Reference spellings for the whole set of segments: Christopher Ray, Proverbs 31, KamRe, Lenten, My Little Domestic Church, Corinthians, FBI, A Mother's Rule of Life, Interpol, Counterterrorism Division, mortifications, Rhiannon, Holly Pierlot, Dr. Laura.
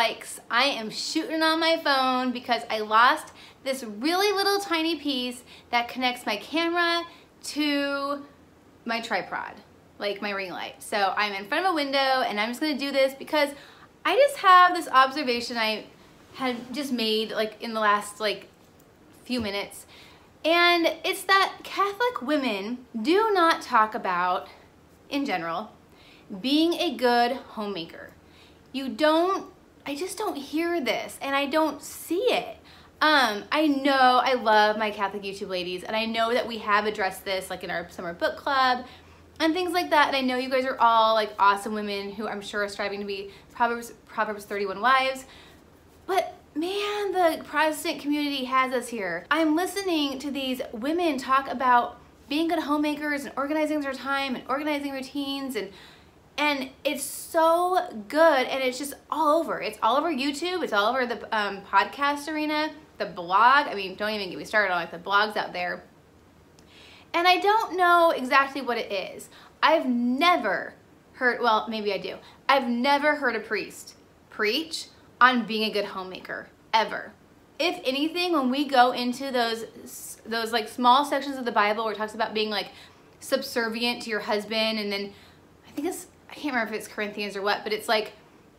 likes. I am shooting on my phone because I lost this really little tiny piece that connects my camera to my tripod, like my ring light. So I'm in front of a window and I'm just gonna do this because I just have this observation I had just made like in the last like few minutes. And it's that Catholic women do not talk about, in general, being a good homemaker. You don't, I just don't hear this and I don't see it. I know I love my Catholic YouTube ladies and I know that we have addressed this like in our summer book club and things like that. And I know you guys are all like awesome women who I'm sure are striving to be Proverbs 31 wives, but man, the Protestant community has us here. I'm listening to these women talk about being good homemakers and organizing their time and organizing routines and it's so good and it's just all over. It's all over YouTube, it's all over the podcast arena, the blog. I mean, don't even get me started on like the blogs out there. And I don't know exactly what it is. I've never heard, well, maybe I do. I've never heard a priest preach on being a good homemaker, ever. If anything, when we go into those like small sections of the Bible where it talks about being like subservient to your husband, and then I think it's, I can't remember if it's Corinthians or what, but it's like,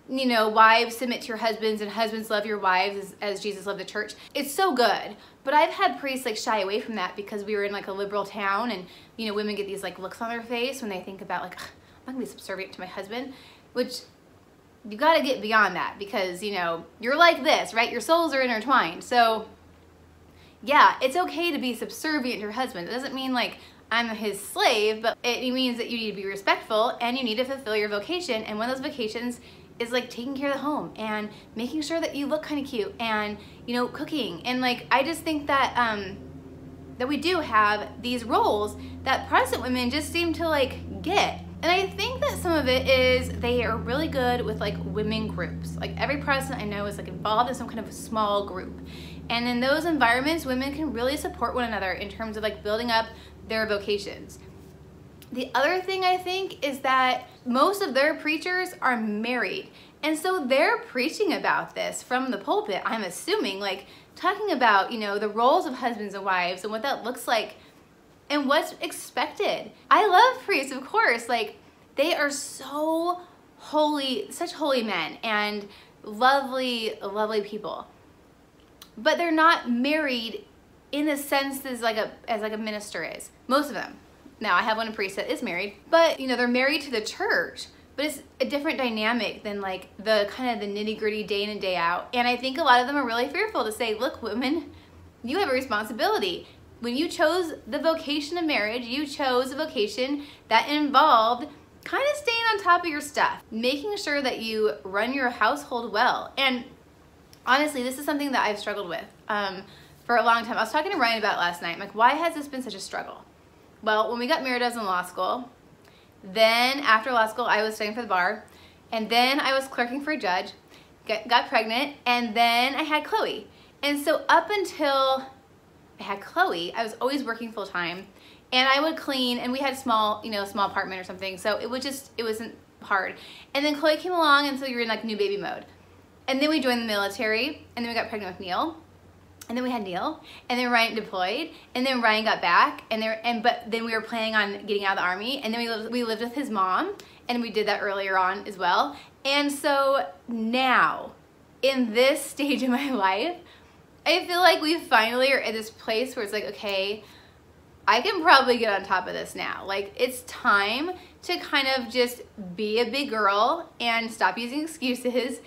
you know, wives submit to your husbands and husbands love your wives as Jesus loved the church. It's so good. But I've had priests like shy away from that because we were in like a liberal town and, you know, women get these like looks on their face when they think about like, I'm not gonna be subservient to my husband, which you gotta get beyond that because, you know, you're like this, right? Your souls are intertwined. So yeah, it's okay to be subservient to your husband. It doesn't mean like I'm his slave, but it means that you need to be respectful and you need to fulfill your vocation. And one of those vocations is like taking care of the home and making sure that you look kind of cute and, you know, cooking. And like, I just think that, that we do have these roles that Protestant women just seem to like get. And I think that some of it is they are really good with like women groups. Like every Protestant I know is like involved in some kind of small group. And in those environments, women can really support one another in terms of like building up their vocations. The other thing I think is that most of their preachers are married. And so they're preaching about this from the pulpit, I'm assuming, like talking about, you know, the roles of husbands and wives and what that looks like and what's expected. I love priests, of course, like they are so holy, such holy men and lovely, lovely people. But they're not married in the sense as like a minister is, most of them. Now I have one priest that is married, but you know, they're married to the church, but it's a different dynamic than like the kind of the nitty gritty day in and day out. And I think a lot of them are really fearful to say, look, women, you have a responsibility. When you chose the vocation of marriage, you chose a vocation that involved kind of staying on top of your stuff, making sure that you run your household well. And honestly, this is something that I've struggled with for a long time. I was talking to Ryan about it last night. I'm like, why has this been such a struggle? Well, when we got married, I was in law school. Then after law school, I was studying for the bar. And then I was clerking for a judge, got pregnant, and then I had Chloe. And so up until I had Chloe, I was always working full time and I would clean and we had small apartment or something. So it was just, it wasn't hard. And then Chloe came along and so you're in like new baby mode. And then we joined the military and then we got pregnant with Neil and then we had Neil and then Ryan deployed and then Ryan got back but then we were planning on getting out of the army and then we lived with his mom and we did that earlier on as well. And so now in this stage of my life, I feel like we finally are at this place where it's like, okay, I can probably get on top of this now. Like, it's time to kind of just be a big girl and stop using excuses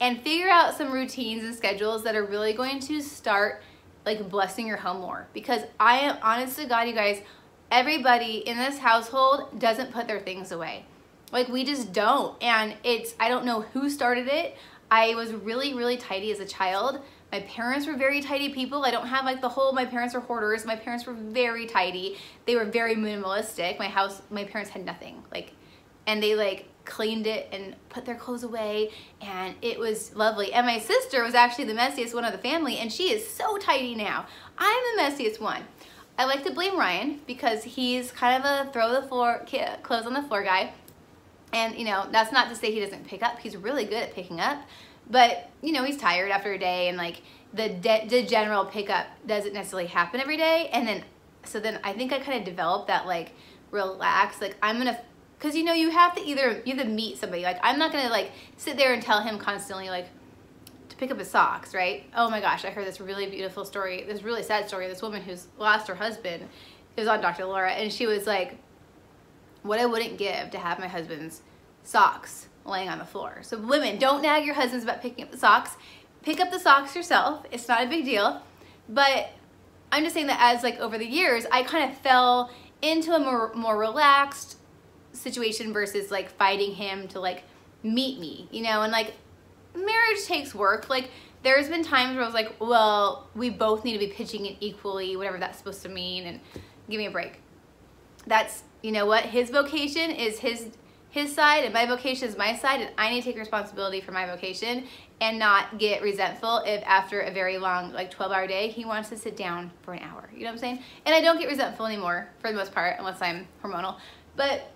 and figure out some routines and schedules that are really going to start like blessing your home more. Because I am honest to God, you guys, everybody in this household doesn't put their things away. Like, we just don't. And it's, I don't know who started it. I was really, really tidy as a child. My parents were very tidy people. I don't have like the whole, my parents were hoarders. My parents were very tidy. They were very minimalistic. My house, my parents had nothing. Like, and they like cleaned it and put their clothes away and it was lovely. And my sister was actually the messiest one of the family and she is so tidy now. I'm the messiest one. I like to blame Ryan because he's kind of a throw the floor, clothes on the floor guy. And you know, that's not to say he doesn't pick up. He's really good at picking up. But, you know, he's tired after a day, and like the general pickup doesn't necessarily happen every day. And then, so then I think I kind of developed that like relax, like I'm gonna, cause you know, you have to either, you have to meet somebody. Like I'm not gonna like sit there and tell him constantly like to pick up his socks, right? Oh my gosh, I heard this really beautiful story, this really sad story, this woman who's lost her husband. It was on Dr. Laura, and she was like, what I wouldn't give to have my husband's socks laying on the floor. So women, don't nag your husbands about picking up the socks. Pick up the socks yourself. It's not a big deal. But I'm just saying that as like over the years, I kind of fell into a more relaxed situation versus like fighting him to like meet me, you know? And like marriage takes work. Like there's been times where I was like, well, we both need to be pitching it equally, whatever that's supposed to mean, and give me a break. That's, you know what, his vocation is his side, and my vocation is my side, and I need to take responsibility for my vocation and not get resentful if after a very long, like 12-hour day, he wants to sit down for an hour. You know what I'm saying? And I don't get resentful anymore for the most part, unless I'm hormonal. But,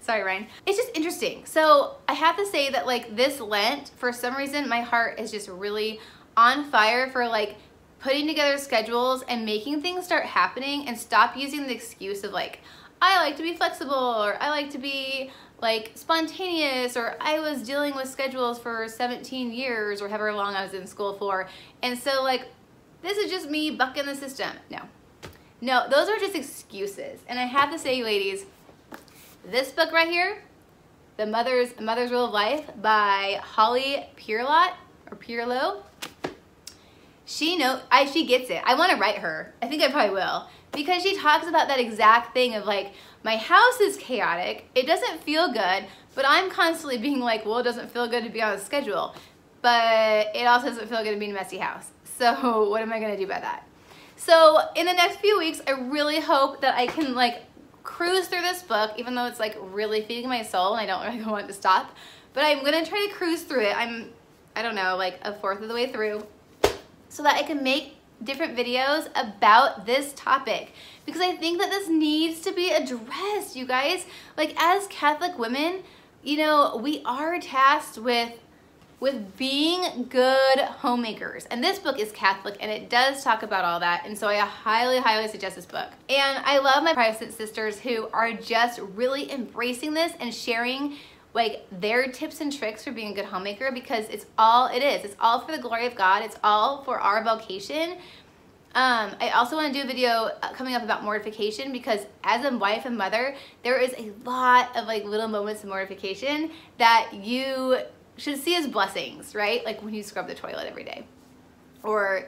sorry, Ryan. It's just interesting. So I have to say that like this Lent, for some reason, my heart is just really on fire for like putting together schedules and making things start happening, and stop using the excuse of like, I like to be flexible, or I like to be like spontaneous, or I was dealing with schedules for 17 years or however long I was in school for, and so like this is just me bucking the system. No, those are just excuses. And I have to say, ladies, this book right here, The Mother's Rule of Life by Holly Pierlot or Pierlot, she gets it. I want to write her. I think I probably will, because she talks about that exact thing of like, my house is chaotic, it doesn't feel good, but I'm constantly being like, well, it doesn't feel good to be on a schedule, but it also doesn't feel good to be in a messy house. So what am I going to do about that? So in the next few weeks, I really hope that I can like cruise through this book, even though it's like really feeding my soul and I don't really want to stop, but I'm going to try to cruise through it. I don't know, like a fourth of the way through, so that I can make different videos about this topic, because I think that this needs to be addressed, you guys. Like as Catholic women, you know, we are tasked with being good homemakers, and this book is Catholic and it does talk about all that, and so I highly suggest this book. And I love my Protestant sisters who are just really embracing this and sharing like their tips and tricks for being a good homemaker, because it's all it is. It's all for the glory of God. It's all for our vocation. I also want to do a video coming up about mortification, because as a wife and mother, there is a lot of like little moments of mortification that you should see as blessings, right? Like when you scrub the toilet every day, or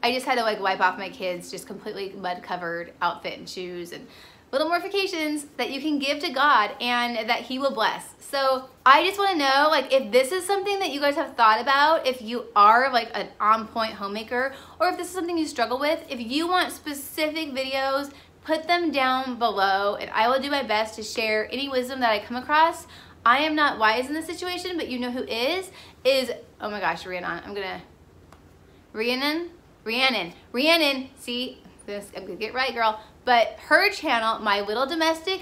I just had to like wipe off my kids' just completely mud covered outfit and shoes, and little mortifications that you can give to God and that he will bless. So I just want to know, like, if this is something that you guys have thought about, if you are like an on-point homemaker, or if this is something you struggle with. If you want specific videos, put them down below, and I will do my best to share any wisdom that I come across. I am not wise in this situation, but you know who is, oh my gosh, Rhiannon. Rhiannon, see, this I'm gonna get right, girl. But her channel, My Little Domestic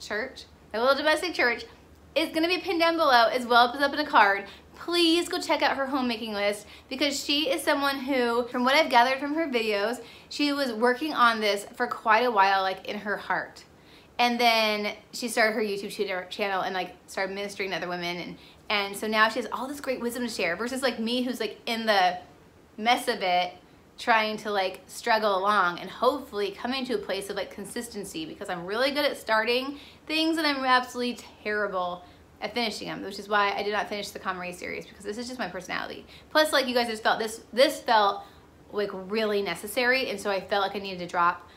Church, is gonna be pinned down below, as well as up in a card. Please go check out her homemaking list, because she is someone who, from what I've gathered from her videos, she was working on this for quite a while, like in her heart. And then she started her YouTube channel and like started ministering to other women. And so now she has all this great wisdom to share, versus like me, who's like in the mess of it, trying to like struggle along and hopefully coming to a place of like consistency, because I'm really good at starting things and I'm absolutely terrible at finishing them, which is why I did not finish the KamRe series, because this is just my personality. Plus, like you guys just felt, this felt like really necessary, and so I felt like I needed to drop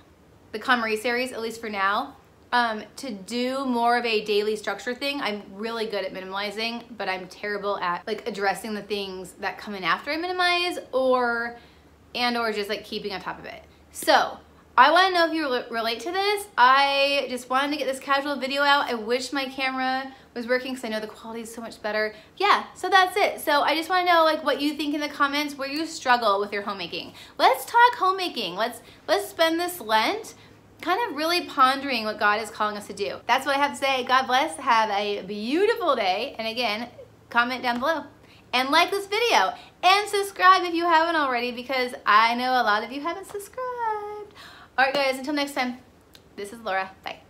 the KamRe series, at least for now, to do more of a daily structure thing. I'm really good at minimalizing, but I'm terrible at like addressing the things that come in after I minimize, or just like keeping on top of it. So I want to know if you relate to this. I just wanted to get this casual video out. I wish my camera was working, because I know the quality is so much better. Yeah, so that's it. So I just want to know like what you think in the comments, where you struggle with your homemaking. Let's talk homemaking. Let's spend this Lent kind of really pondering what God is calling us to do. That's what I have to say. God bless. Have a beautiful day. And again, comment down below. and like this video and subscribe if you haven't already, because I know a lot of you haven't subscribed. All right guys, until next time, this is Laura. Bye.